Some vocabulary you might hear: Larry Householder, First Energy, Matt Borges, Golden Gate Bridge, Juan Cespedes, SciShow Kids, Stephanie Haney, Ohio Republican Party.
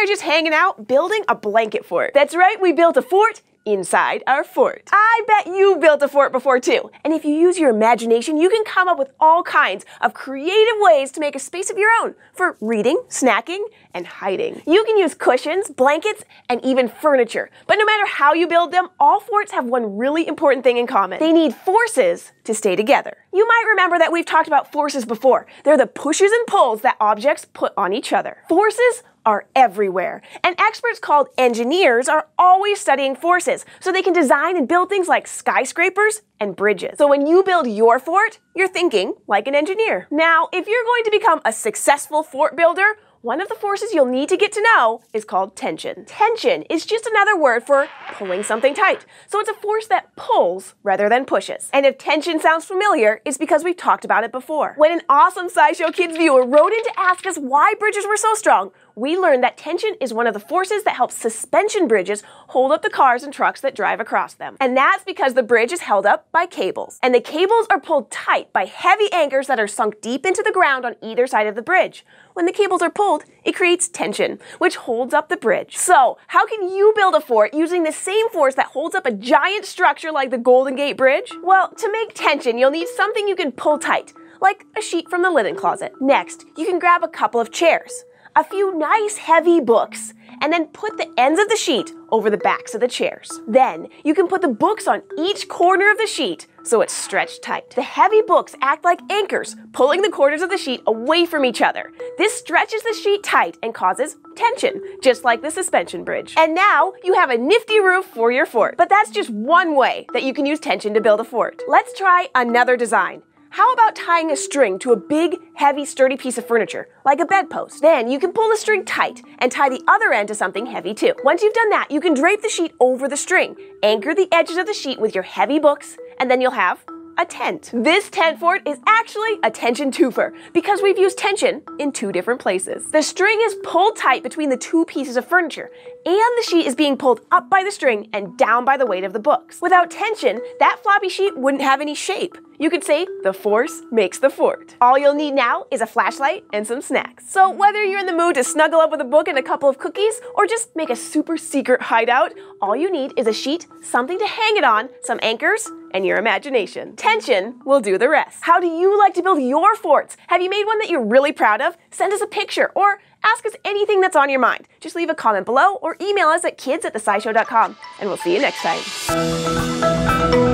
I are just hanging out, building a blanket fort. That's right, we built a fort inside our fort. I bet you built a fort before too. And if you use your imagination, you can come up with all kinds of creative ways to make a space of your own for reading, snacking, and hiding. You can use cushions, blankets, and even furniture. But no matter how you build them, all forts have one really important thing in common. They need forces to stay together. You might remember that we've talked about forces before. They're the pushes and pulls that objects put on each other. Forces are everywhere. And experts called engineers are always studying forces, so they can design and build things like skyscrapers and bridges. So when you build your fort, you're thinking like an engineer. Now, if you're going to become a successful fort builder, one of the forces you'll need to get to know is called tension. Tension is just another word for pulling something tight. So it's a force that pulls rather than pushes. And if tension sounds familiar, it's because we've talked about it before. When an awesome SciShow Kids viewer wrote in to ask us why bridges were so strong, we learned that tension is one of the forces that helps suspension bridges hold up the cars and trucks that drive across them. And that's because the bridge is held up by cables. And the cables are pulled tight by heavy anchors that are sunk deep into the ground on either side of the bridge. When the cables are pulled, it creates tension, which holds up the bridge. So, how can you build a fort using the same force that holds up a giant structure like the Golden Gate Bridge? Well, to make tension, you'll need something you can pull tight, like a sheet from the linen closet. Next, you can grab a couple of chairs, a few nice heavy books, and then put the ends of the sheet over the backs of the chairs. Then, you can put the books on each corner of the sheet so it's stretched tight. The heavy books act like anchors, pulling the corners of the sheet away from each other. This stretches the sheet tight and causes tension, just like the suspension bridge. And now, you have a nifty roof for your fort. But that's just one way that you can use tension to build a fort. Let's try another design. How about tying a string to a big, heavy, sturdy piece of furniture, like a bedpost? Then you can pull the string tight and tie the other end to something heavy too. Once you've done that, you can drape the sheet over the string, anchor the edges of the sheet with your heavy books, and then you'll have a tent. This tent fort is actually a tension twofer because we've used tension in two different places. The string is pulled tight between the two pieces of furniture, and the sheet is being pulled up by the string and down by the weight of the books. Without tension, that floppy sheet wouldn't have any shape. You could say the force makes the fort. All you'll need now is a flashlight and some snacks. So whether you're in the mood to snuggle up with a book and a couple of cookies, or just make a super secret hideout, all you need is a sheet, something to hang it on, some anchors, and your imagination. Tension will do the rest. How do you like to build your forts? Have you made one that you're really proud of? Send us a picture or ask us anything that's on your mind. Just leave a comment below or email us at kids@thescishow.com, and we'll see you next time.